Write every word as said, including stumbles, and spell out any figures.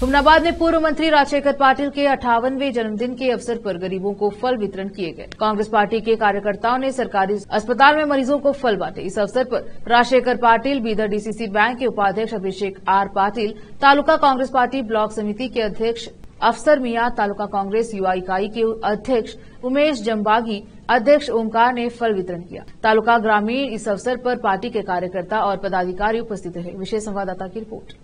हुमनाबाद में पूर्व मंत्री राजशेखर पाटिल के अट्ठावनवें जन्मदिन के अवसर पर गरीबों को फल वितरण किए गए। कांग्रेस पार्टी के कार्यकर्ताओं ने सरकारी अस्पताल में मरीजों को फल बांटे। इस अवसर पर राजशेखर पाटिल, बीदर डीसीसी बैंक के उपाध्यक्ष Abhishek R Patil, taluka Congress party block समिति के अध्यक्ष अफसर मियां, तालुका कांग्रेस युवा इकाई के अध्यक्ष उमेश जम्बागी, अध्यक्ष ओमकार ने फल वितरण किया। तालुका ग्रामीण इस अवसर पर पार्टी के कार्यकर्ता और पदाधिकारी उपस्थित रहे। विशेष संवाददाता की रिपोर्ट।